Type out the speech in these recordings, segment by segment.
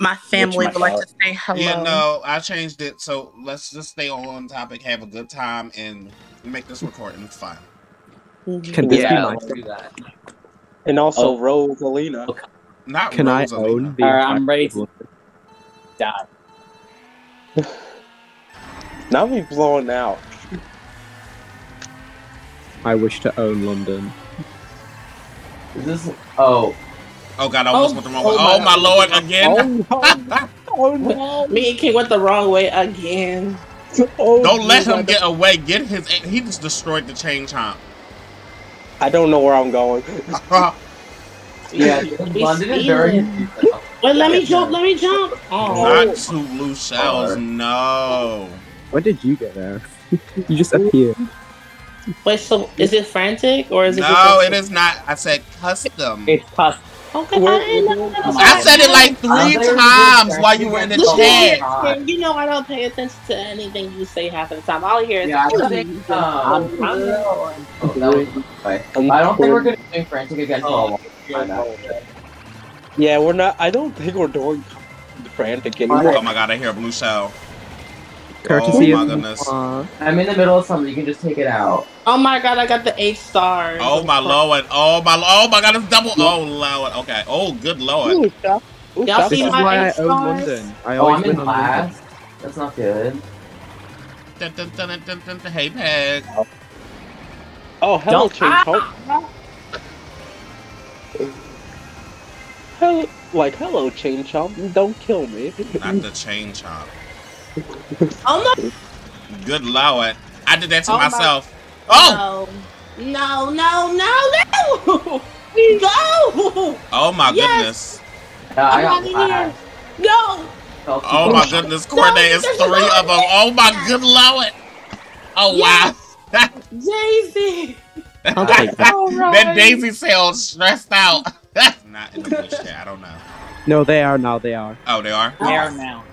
my family would like to say hello. Yeah, no, I changed it. So let's just stay on topic, have a good time, and make this recording fun. Can this be mine? Do that. And also Rosalina. Not can Rosalina. I own the I'm ready to die. Now we're blowing out. I wish to own London. Is this oh god, I almost went the wrong way. Oh my lord, again! Oh no! Me and King went the wrong way again. Oh, don't let him get away. Get his. He just destroyed the chain chomp. I don't know where I'm going. Yeah, London is dirty. Wait, let me jump. Let me jump. Oh. Not to loose shells. No. When did you get there? You just appeared. Wait, so is it frantic or is it? No, it is not. I said custom. It's custom. Okay, I said it like 3 times while you were in the chat. You know I don't pay attention to anything you say half of the time. All I hear is I don't think we're gonna do frantic again. Oh, yeah, we're not. I don't think we're doing frantic anymore. Oh my god, I hear a blue shell. Courtesy oh my goodness. I'm in the middle of something, you can just take it out. Oh my god, I got the 8 stars. Oh my lord, oh my god, it's double, oh lord, okay, oh good lord. Y'all see my 8 stars? I own London. I'm in last. That's not good. Dun, dun, dun, dun, dun, dun, dun, hey Peg. Oh, hello Chain Chomp. Like, hello Chain Chomp, don't kill me. Not the Chain Chomp. Oh no! Good lord. I did that to myself. Oh! No, no, no, no! Go! Oh my goodness. I'm out of here. Go! Oh my goodness, Corday is 3 of them. Oh my good lord! Oh wow. Daisy! That Daisy sounds stressed out. Not in the wheelchair, I don't know. No, they are now, they are. Oh, they are? They are now.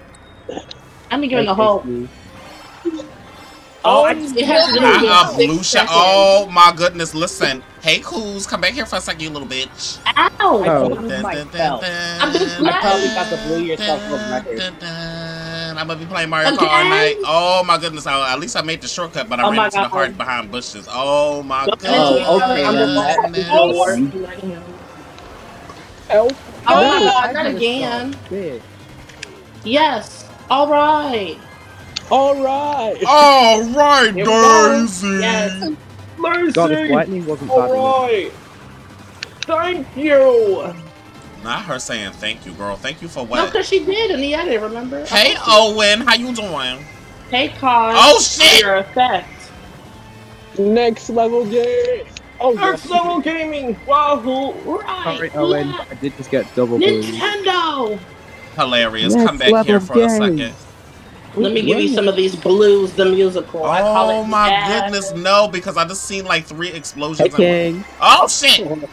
I'm gonna give it a hole. Oh, I just Oh my goodness, listen. Hey Coos, come back here for a second, you little bitch. Ow! I probably got the blue yourself record. I'm gonna be playing Mario Kart all night. Oh my goodness, at least I made the shortcut, but I ran into the heart behind bushes. Oh my god. Oh, okay. Oh my god, not again. Yes. Alright! Alright! Alright, Daisy! Yes. Mercy! God, if lightning wasn't bad enough. Alright! Thank you! Not her saying thank you, girl. Thank you for what? No, because she did in the edit, remember? Hey, Owen! How you doing? Hey, Con! Oh, shit! Your effect. Next level game! Oh, next level gaming! Wahoo! Right! Alright, Owen. Yeah. I did just get double blue. Nintendo! Hilarious. Let's come back here for a second. Let me give you some of these blues, the musical. Oh my goodness, no, because I just seen like 3 explosions. Okay. Oh shit! Woo!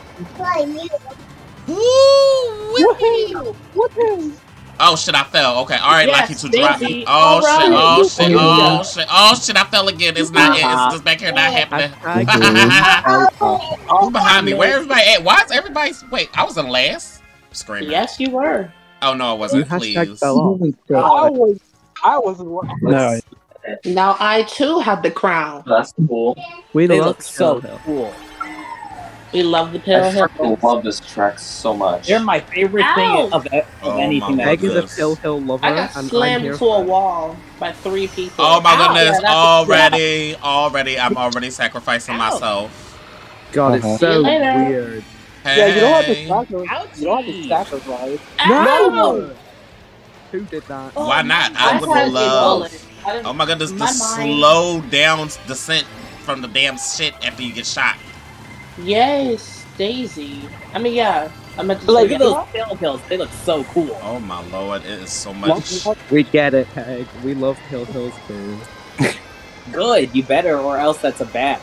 Oh shit, I fell. Okay, alright, Lucky to drop me. Oh shit, oh shit, oh shit, oh shit, I fell again. It's not it, it's just back here not happening. Who's behind me? Where everybody at? Why is everybody wait, I was in last? Screaming. Yes, you were. Oh no, I wasn't. Please. I was. No. Now I too have the crown. That's cool. They look so cool. We love the pill hill. I love this track so much. They're my favorite thing of anything. Meg is a pill hill lover. I got slammed to a wall by 3 people. Oh my goodness! Already, I'm already sacrificing myself. God, it's so weird. Hey. Yeah, you don't have to sacrifice. You don't have to sacrifice. No! Who did that? Why not? I would love... Oh my goodness, the slow down descent from the damn shit after you get shot. Yes, Daisy. I mean, yeah. Look at those pill hills. They look so cool. Oh my lord, it is so much... We get it, Peg. We love pill hills, too. Good, you better, or else that's a bad.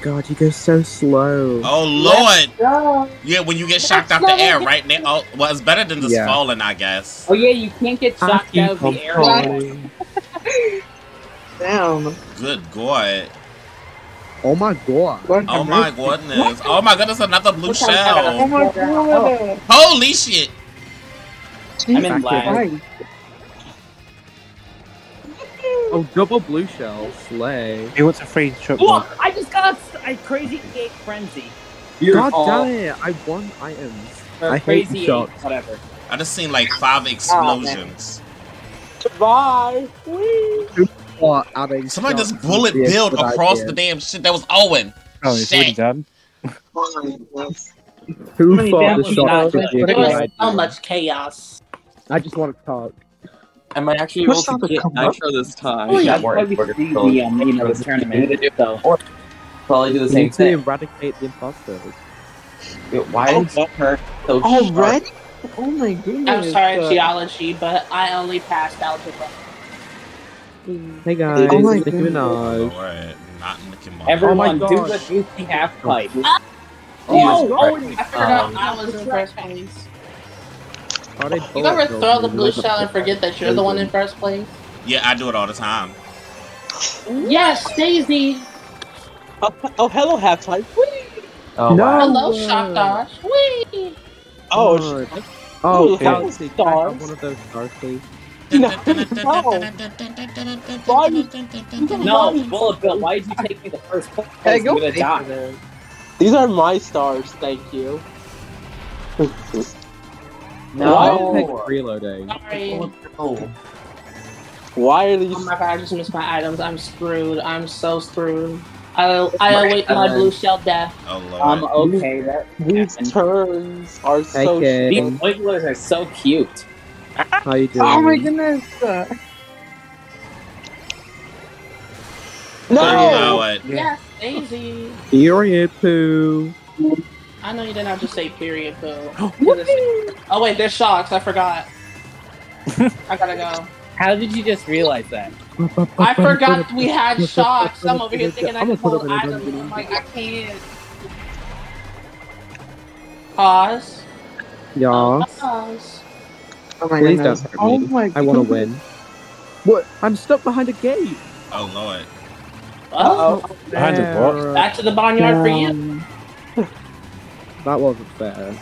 God, you go so slow. Oh, Lord! Yeah, when you get shocked out the air, right? Oh, well, it's better than just falling, I guess. Oh, yeah, you can't get shocked out of the air. Right? Damn. Good God. Oh, my God. Oh, my goodness. Oh, my goodness, another blue shell. Oh, my God. Oh. Holy shit. I'm in black. Oh, double blue shell. Slay. Hey, what's a free trip? Look, I just got a crazy 8 frenzy. God damn it. I won items. I hate the shots. Whatever. I just seen like 5 explosions. Goodbye. Whee. Somebody just bullet billed across the damn shit. That was Owen. Oh, it's already done. Who fought the shot? There was so much chaos. I just want to talk. Am I actually able to get Nitro this time? Oh, yeah, this tournament. So probably do the same thing. Eradicate the imposter. Why is her so sharp? Right? Oh my goodness. I'm sorry, geology, but I only passed algebra. Hey guys, oh my goodness. Alright, not in the Kimon. Everyone do the juicy half pipe. Oh, I forgot I was in first place. You ever throw the blue shell and forget that you're the one in first place? Yeah, I do it all the time. Yes, Daisy! Oh, hello, Half-Life. Whee! Oh, wow. Hello, Shockdash. Whee! Oh, shit. Oh, Galaxy, can I have one of those stars, please? No! No, Bullet Bill, why did you take me the first place? I'm gonna die. These are my stars, thank you. No. Why reloading? Sorry. Oh. Why are these? Oh my god! I just missed my items. I'm screwed. I'm so screwed. I await my blue shell death. Oh, Lord. I'm okay. That these turns are so. These wigglers are so cute. How you doing? Oh my goodness! No! Oh, you know yes, Daisy. Period poo. I know you didn't have to say period, though. Oh wait, there's shocks. I forgot. I gotta go. How did you just realize that? I forgot we had shocks. I'm over here thinking I can pull items. I'm like, I can't. Pause. Y'all. Pause. Oh my goodness. Oh my goodness. I want to win. What? I'm stuck behind a gate. Oh Lord. Uh oh. Behind the box. Back to the barnyard for you. That wasn't fair.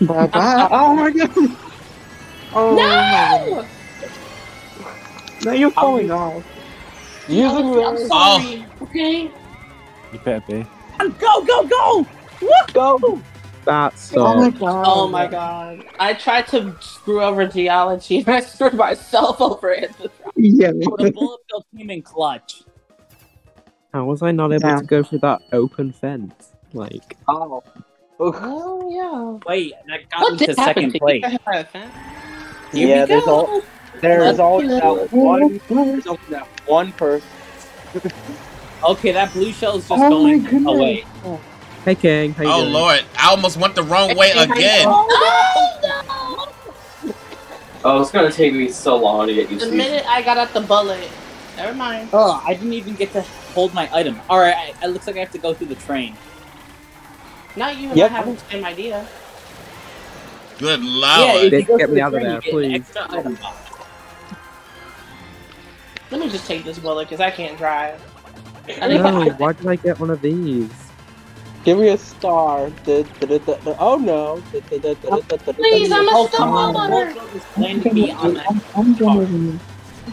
Oh my god! Oh, no! No, you're falling off. I'm sorry, okay? You better be. Go, go, go! Look! Go! That's so. Oh my god. Oh my god. I tried to screw over geology and I screwed myself over it. Yeah. The Bullet Bill team in clutch. How was I not able to go through that open fence? Like. Oh. Oof. Oh yeah. Wait, that got me to second place. Yeah, there's always that one person. Okay, that blue shell is just going away. Hey King, how you doing? Oh Lord, I almost went the wrong way again. Oh no! Oh, it's gonna take me so long to get used to. The minute I got out the bullet, never mind. Oh, I didn't even get to hold my item. All right, it looks like I have to go through the train. Not you and I have the same idea. Good lord. Yeah, if you go get me out of there, please. Let me just take this bullet, because I can't drive. No, why did I get one of these? Give me a star. Oh no. Please, I'm a star.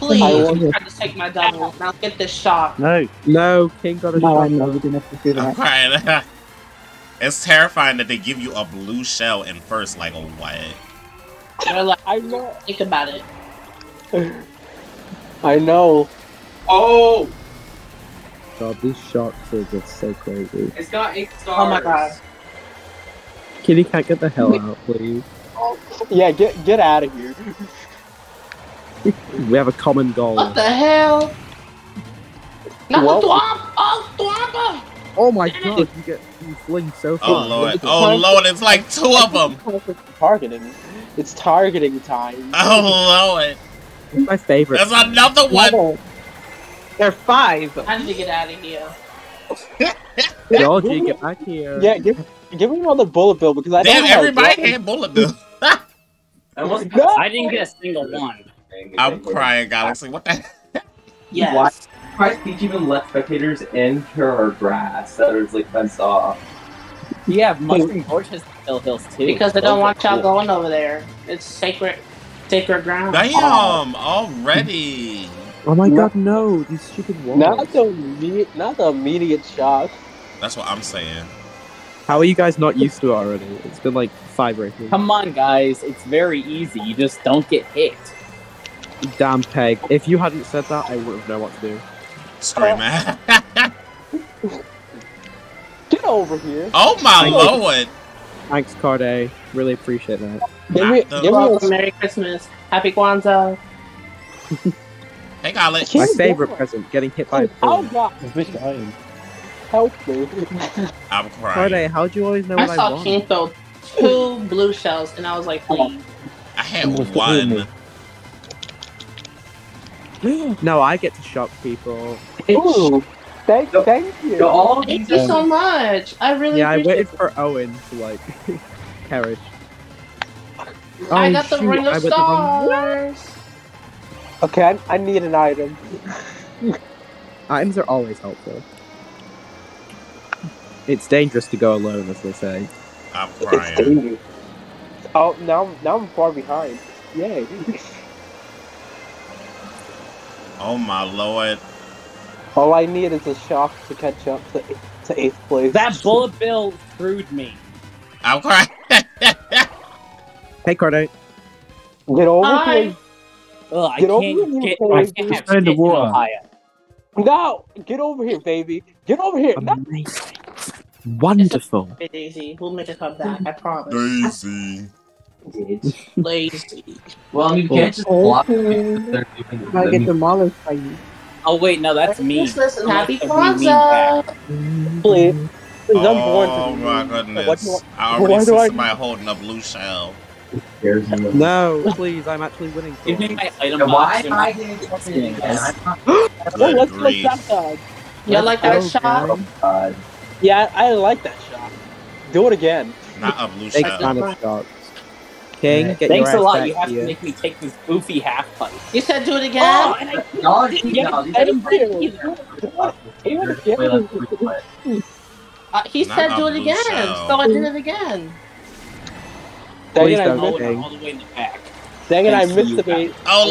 Please, I'm trying to take my double. Now get this shot. No. No, King got a shot. I know, we didn't have to do that. Alright. It's terrifying that they give you a blue shell in first, like, what? They're like, I know. Think about it. I know. Oh! God, these shocks are just so crazy. It's got 8 stars. Oh my god. Kitty can't get the hell out, please. Oh. Yeah, get out of here. We have a common goal. What the hell? Oh, oh my god, you fling so far. Oh Lord, it's like 2 of them. It's targeting time. Oh Lord. It's my favorite. There's another one! No. There are five. I need to get out of here. Georgie, get back here. Yeah, give me another bullet bill because I don't know. Damn, everybody had bullet bill. I didn't get a single one. I'm crying, Galaxy. What the heck? Yes. Why is Surprise Peach even let spectators enter our grass that is like fenced off? Yeah, Mustang Gorge has Hill Hills too. Because they don't want y'all going over there. It's sacred ground. Damn, already. Oh my god, no, these stupid walls. Not the immediate shock. That's what I'm saying. How are you guys not used to it already? It's been like 5 races. Come on, guys, it's very easy. You just don't get hit. Damn Peg. If you hadn't said that, I wouldn't know what to do. Sorry, man. Get over here. Oh my lord. Thanks, Carday. Really appreciate that. Give me a Merry Christmas. Happy Kwanzaa. Hey, Alex. My favorite present, getting hit by a pole. Help me. I'm crying. Carday, how'd you always know what I saw King throw 2 blue shells, and I was like, please. I had 1. No, I get to shock people. Ooh. Thank you. Thank you so much. I really appreciate it. Yeah, I waited for Owen to, like, perish. Oh, I got the Ring of Stars. Okay, I need an item. Items are always helpful. It's dangerous to go alone, as they say. I'm crying. Oh, now I'm far behind. Yay. Oh my lord. All I need is a shock to catch up to 8th place. That bullet bill screwed me. I'm crying. Hey, Carday. Get over here. Ugh, I can't have shit in Ohio. No! Get over here, baby! Get over here! Amazing. Wonderful. Daisy, we'll make it come back, I promise. Daisy. Lazy. Well, you can't just block me. I get demolished by you. Oh wait, no, that's me. Christmas and happy Kwanzaa! Please. Oh my goodness. I already see somebody holding a blue shell. No, please, I'm actually winning. Give me my item box. Why I like that shot? Yeah, I like that shot. Do it again. Not a blue shot. King, get thanks a lot. You have to make me take this goofy half pipe. You said do it again? Oh, and I didn't get an item break either. He said do it again, so I did it again. Dang it, I missed the bait. Oh,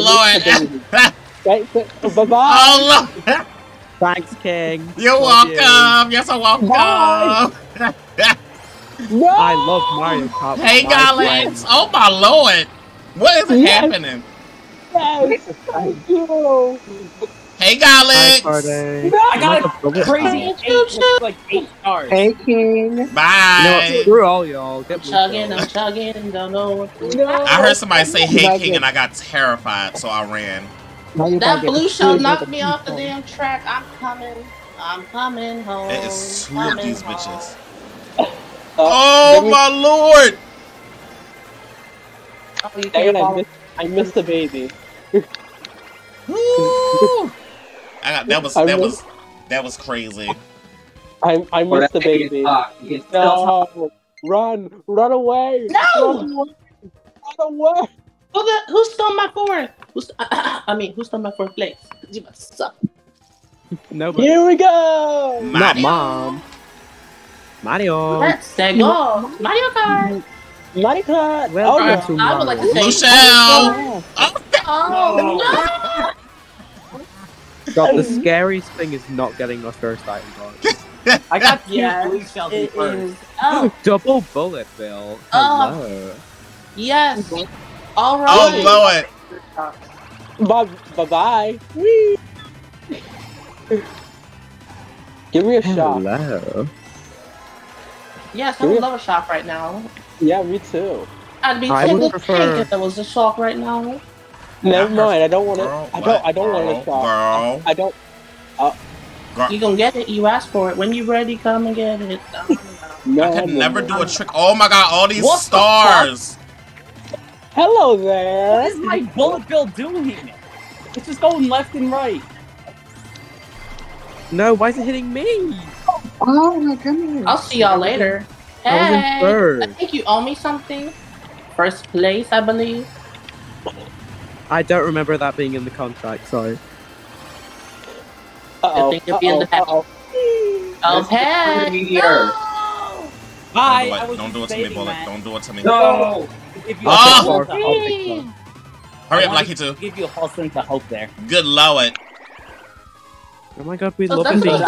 Lord. Bye-bye. Oh, Lord. Thanks, King. You're welcome. Yes, I'm welcome. No! I love Mario Kart. Hey, Alex. Oh, my Lord. What is happening? Yes, thank you. Hey, Alex. I got a crazy like 8 stars. Hey, King. Bye. No, screw all y'all. I'm chugging. Don't know what to do. I heard somebody say, hey, King, and I got terrified, so I ran. That blue shell knocked me off the damn track. I'm coming home. It is 2 of these bitches. Oh, my lord. I missed the baby. Woo! That was crazy. I missed the baby. No, run away! No! Run away! Who stole my 4th? Who stole my 4th place? You must suck. Nobody. Here we go! Mario. Not mom. Mario. Let's go. Mario Kart. Well, I would like to say Michelle. Oh no! God, the scariest thing is not getting my 1st item box. I got 2 blue shells in 1st. Oh. Double bullet bill. Hello. Yes. All right. Oh, blow it. Bye-bye. Whee. Give me a shot. Hello. Yes, I would love a shot right now. Yeah, me too. I'd be tickled pink if there was a shot right now. Never mind. I don't want it. I don't want it. I don't. You gonna get it? You asked for it. When you ready, come and get it. I could never do a trick. Oh my god! All these stars. Hello there. What is my bullet bill doing? It's just going left and right. No, why is it hitting me? Oh my goodness. I'll see y'all later. Hey, I think you owe me something. First place, I believe. I don't remember that being in the contract, sorry. Uh-oh. I think it'll be in the pack. Oh, Pat! No! Bye! Don't do it to me, Bullet. Don't do it to me. No! Oh! Hurry up, Lucky 2. Give you a false sense of hope there. Good lord. Oh my god, we love him being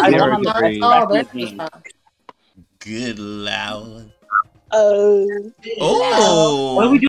very free. Good lord. Oh. What are we doing?